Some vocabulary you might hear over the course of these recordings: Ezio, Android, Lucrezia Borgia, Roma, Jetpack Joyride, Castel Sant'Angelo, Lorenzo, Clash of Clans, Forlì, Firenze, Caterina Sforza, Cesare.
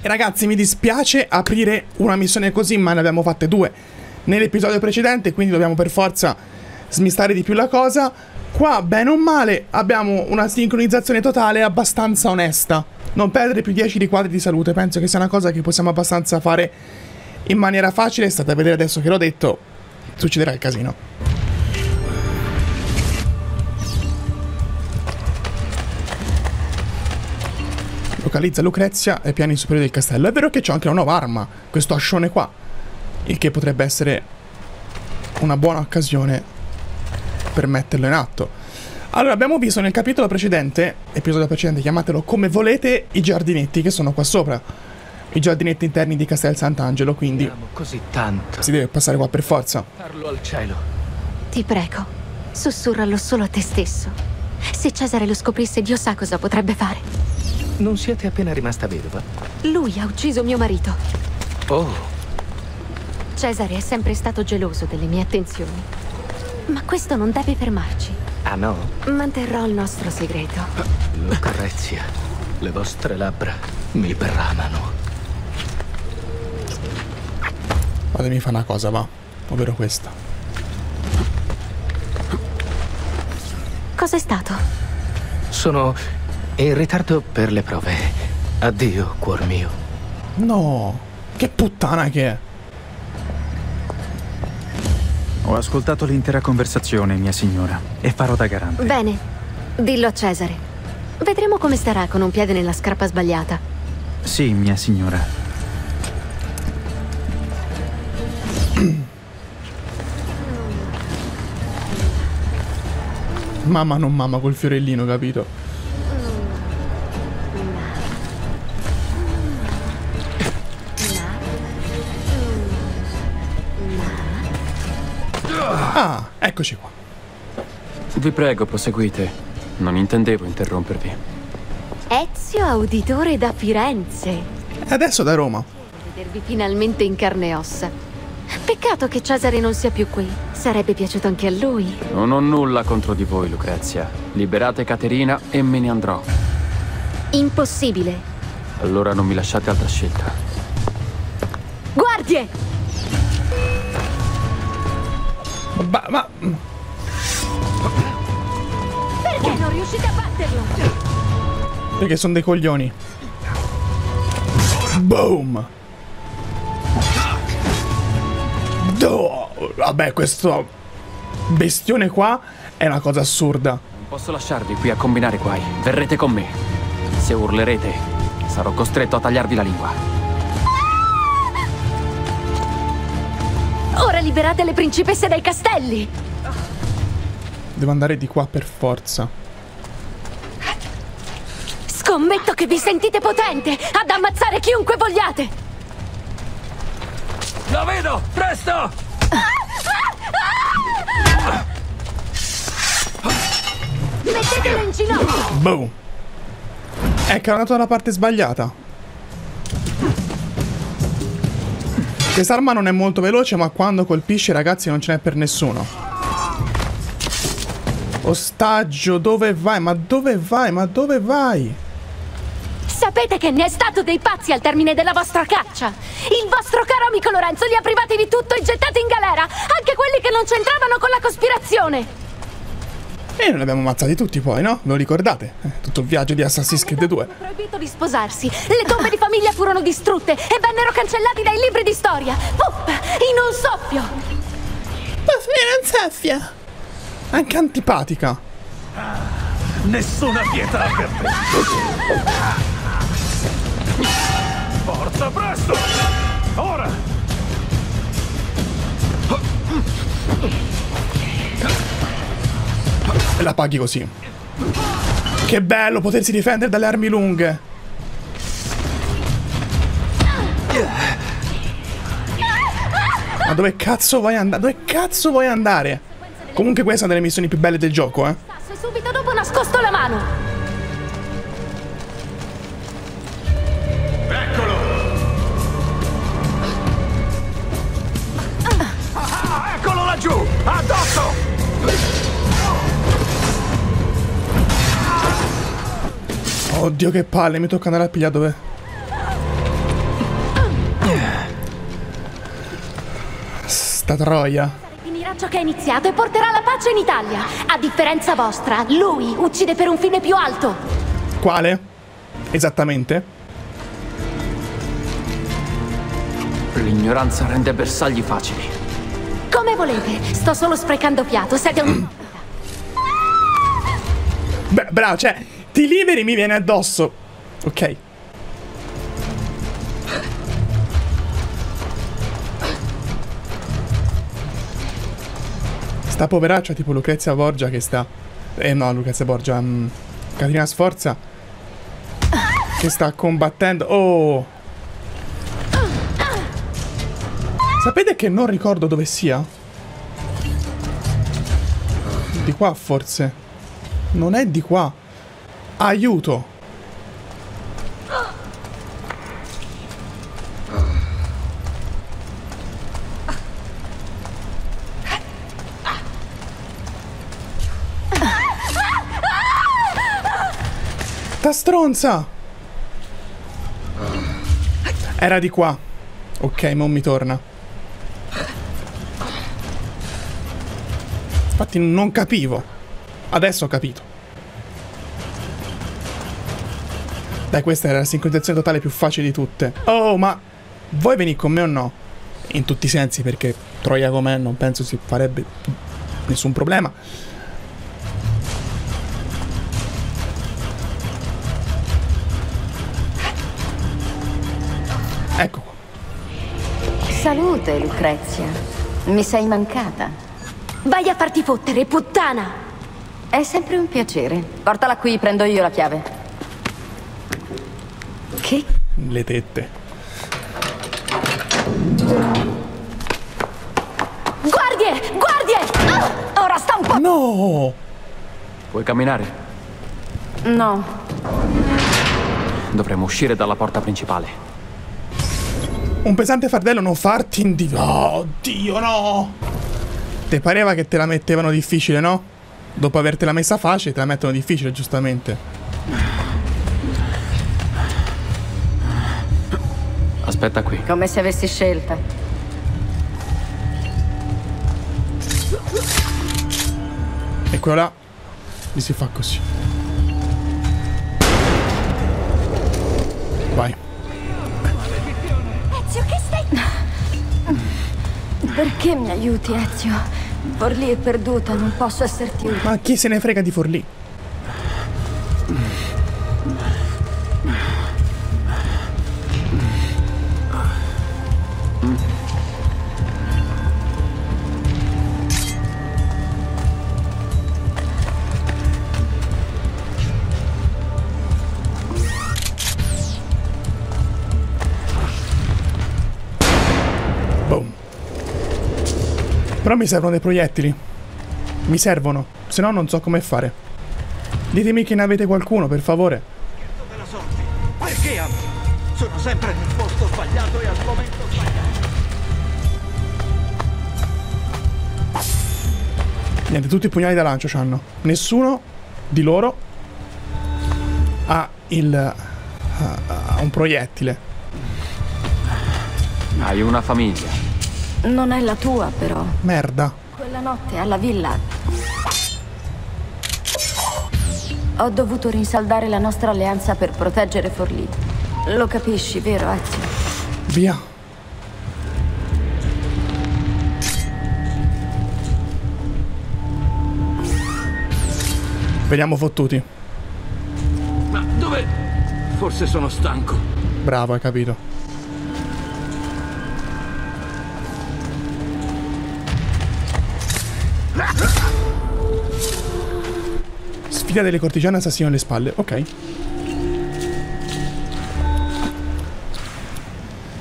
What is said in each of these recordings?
Ragazzi, mi dispiace aprire una missione così, ma ne abbiamo fatte due nell'episodio precedente, quindi dobbiamo per forza smistare di più la cosa. Qua, bene o male, abbiamo una sincronizzazione totale abbastanza onesta. Non perdere più 10 riquadri di salute, penso che sia una cosa che possiamo abbastanza fare in maniera facile. State a vedere adesso che l'ho detto, succederà il casino. Localizza Lucrezia ai piani superiori del castello. È vero che c'ho anche una nuova arma, questo ascione qua, il che potrebbe essere una buona occasione per metterlo in atto. Allora, abbiamo visto nel capitolo precedente, episodio precedente, chiamatelo come volete, i giardinetti che sono qua sopra, i giardinetti interni di Castel Sant'Angelo, quindi così tanto. Si deve passare qua per forza. Parlo al cielo. Ti prego, sussurralo solo a te stesso. Se Cesare lo scoprisse, Dio sa cosa potrebbe fare. Non siete appena rimasta vedova? Lui ha ucciso mio marito. Oh. Cesare è sempre stato geloso delle mie attenzioni. Ma questo non deve fermarci. Ah no? Manterrò il nostro segreto. Lucrezia, le vostre labbra mi bramano. Fatemi fare una cosa, va. Ovvero questa. Cos'è stato? Sono... in ritardo per le prove. Addio, cuor mio. No, che puttana che è. Ho ascoltato l'intera conversazione, mia signora, e farò da garante. Bene, dillo a Cesare. Vedremo come starà con un piede nella scarpa sbagliata. Sì, mia signora. Mamma non mamma col fiorellino, capito? Ah, eccoci qua. Vi prego, proseguite. Non intendevo interrompervi. Ezio, auditore da Firenze. Adesso da Roma. Vedervi finalmente in carne e ossa. Peccato che Cesare non sia più qui. Sarebbe piaciuto anche a lui. Non ho nulla contro di voi, Lucrezia. Liberate Caterina e me ne andrò. Impossibile. Allora non mi lasciate altra scelta. Guardie! Ma... perché non riuscite a batterlo? Perché sono dei coglioni. Boom. Vabbè, questo bestione qua è una cosa assurda. Non posso lasciarvi qui a combinare guai. Verrete con me. Se urlerete, sarò costretto a tagliarvi la lingua. Ora liberate le principesse dai castelli! Devo andare di qua per forza. Scommetto che vi sentite potente ad ammazzare chiunque vogliate! Lo vedo! Presto! Mettetelo in ginocchio! Boom! È che è andato dalla parte sbagliata. Quest'arma non è molto veloce, ma quando colpisce, ragazzi, non ce n'è per nessuno. Ostaggio, dove vai? Ma dove vai? Ma dove vai? Sapete che ne è stato dei pazzi al termine della vostra caccia. Il vostro caro amico Lorenzo li ha privati di tutto e gettati in galera, anche quelli che non c'entravano con la cospirazione. E non li abbiamo ammazzati tutti poi, no? Ve lo ricordate? Tutto il viaggio di Assassin's Creed II. Fu proibito di sposarsi, le tombe di famiglia furono distrutte e vennero cancellati dai libri di storia. Puff! In un soffio! Puff, in un soffio! Anche antipatica. Nessuna pietà per me. Forza, presto! Ora! E la paghi così. Che bello potersi difendere dalle armi lunghe. Ma dove cazzo vuoi andare? Dove cazzo vuoi andare? Comunque questa è una delle missioni più belle del gioco, eh. Subito dopo nascosto la mano. Oddio che palle, mi tocca andare a pigliare dov'è. Sta troia. Finirà ciò che è iniziato e porterà la pace in Italia. A differenza vostra, lui uccide per un fine più alto. Quale? Esattamente? L'ignoranza rende bersagli facili. Come volete, sto solo sprecando fiato, siete un... Beh, bravo, cioè, ti liberi mi viene addosso. Ok. Sta poveraccia tipo Lucrezia Borgia che sta... no, Lucrezia Borgia... Caterina Sforza. Che sta combattendo... Oh... Sapete che non ricordo dove sia? Di qua forse. Non è di qua. Aiuto. Ta stronza. Era di qua. Ok, non mi torna. Infatti non capivo. Adesso ho capito. Dai, questa era la sincronizzazione totale più facile di tutte. Oh, ma vuoi venire con me o no? In tutti i sensi, perché troia con me non penso si farebbe nessun problema. Ecco qua. Salute, Lucrezia. Mi sei mancata. Vai a farti fottere, puttana! È sempre un piacere. Portala qui, prendo io la chiave. Che? Le tette. Guardie! Guardie! Ah! Ora sta un po'... No! Puoi camminare? No. Dovremmo uscire dalla porta principale. Un pesante fardello non farti indietro. Oh, Dio, no! Te pareva che te la mettevano difficile, no? Dopo avertela messa facile, te la mettono difficile, giustamente. Aspetta qui. Come se avessi scelta. E quello là gli si fa così. Vai. Ezio, che stai... Perché mi aiuti, Ezio? Forlì è perduta, non posso esserti utile. Ma chi se ne frega di Forlì? Però mi servono dei proiettili. Mi servono. Se no non so come fare. Ditemi che ne avete qualcuno, per favore. Perché a me? Sono sempre nel posto sbagliato e al momento sbagliato. Niente, tutti i pugnali da lancio c'hanno. Nessuno di loro ha un proiettile. Hai una famiglia. Non è la tua, però. Merda. Quella notte alla villa ho dovuto rinsaldare la nostra alleanza per proteggere Forlì. Lo capisci, vero, Ezio? Via. Veniamo fottuti. Ma dove? Forse sono stanco. Bravo, hai capito. Sfida delle cortigiane, assassino alle spalle. Ok.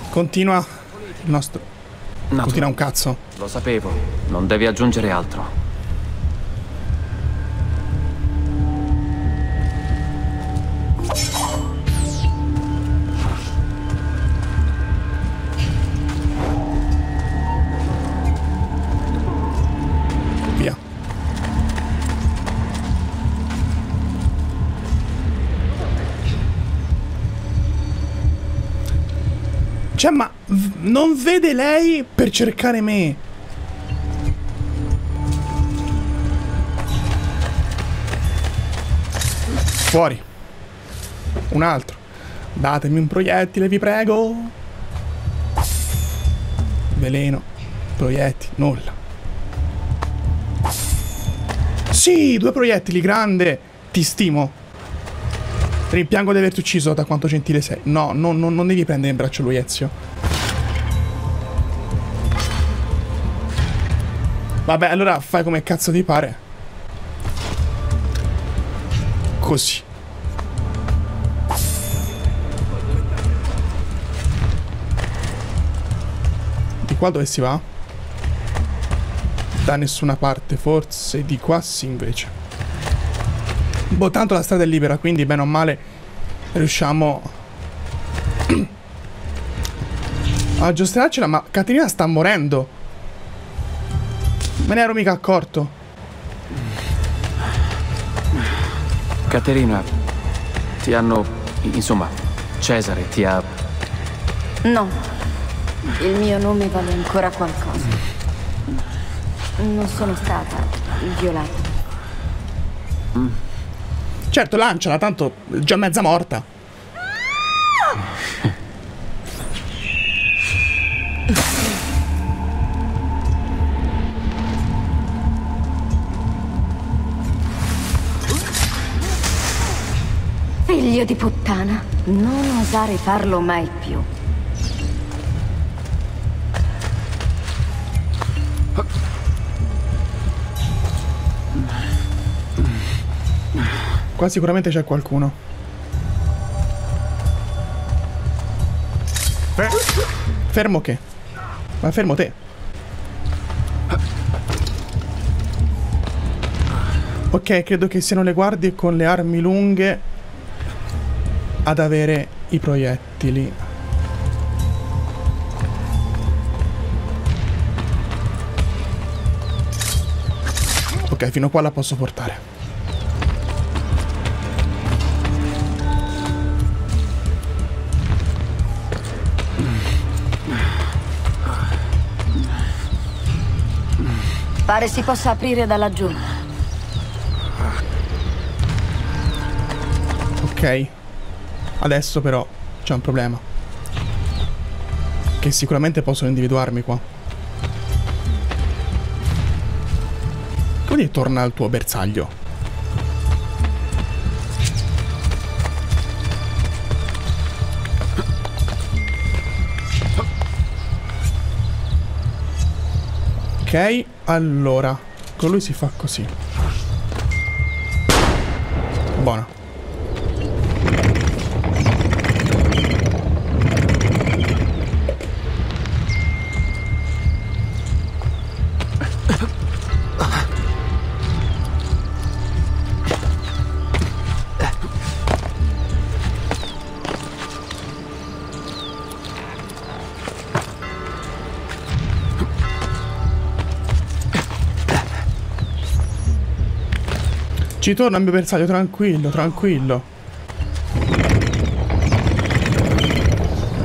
Continua il nostro... No, continua un cazzo. Lo sapevo. Non devi aggiungere altro. Cioè, ma non vede lei per cercare me. Fuori. Un altro. Datemi un proiettile, vi prego. Veleno. Proiettili. Nulla. Sì, 2 proiettili, grande. Ti stimo. Rimpiango di averti ucciso, da quanto gentile sei. No, non devi prendere in braccio lui, Ezio. Vabbè, allora fai come cazzo ti pare. Così. Di qua dove si va? Da nessuna parte, forse. Di qua sì, invece. Boh, tanto la strada è libera, quindi bene o male riusciamo a aggiustarcela. Ma Caterina sta morendo. Me ne ero mica accorto. Caterina, ti hanno... insomma, Cesare ti ha... No, il mio nome vale ancora qualcosa. Non sono stata violata. Certo, lanciala, tanto già mezza morta. Figlio di puttana, non osare farlo mai più. Qua sicuramente c'è qualcuno. Fermo che? Ma fermo te. Ok, credo che siano le guardie con le armi lunghe ad avere i proiettili. Ok, fino a qua la posso portare. Pare si possa aprire da laggiù. Ok. Adesso però c'è un problema. Che sicuramente possono individuarmi qua. Quindi torna al tuo bersaglio. Ok, allora, con lui si fa così. Buona. Ci torna il mio bersaglio, tranquillo, tranquillo.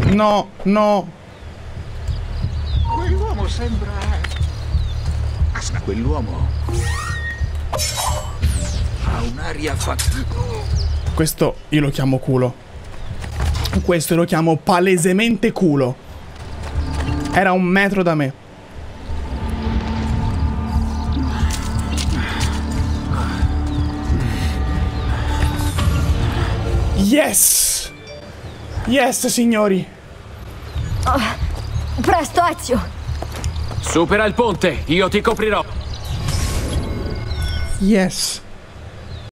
No, no. Quell'uomo sembra... Quell'uomo ha un'aria fatica. Questo io lo chiamo culo. Questo lo chiamo palesemente culo. Era 1 metro da me. Yes! Yes, signori! Oh, presto, Ezio! Supera il ponte, io ti coprirò! Yes!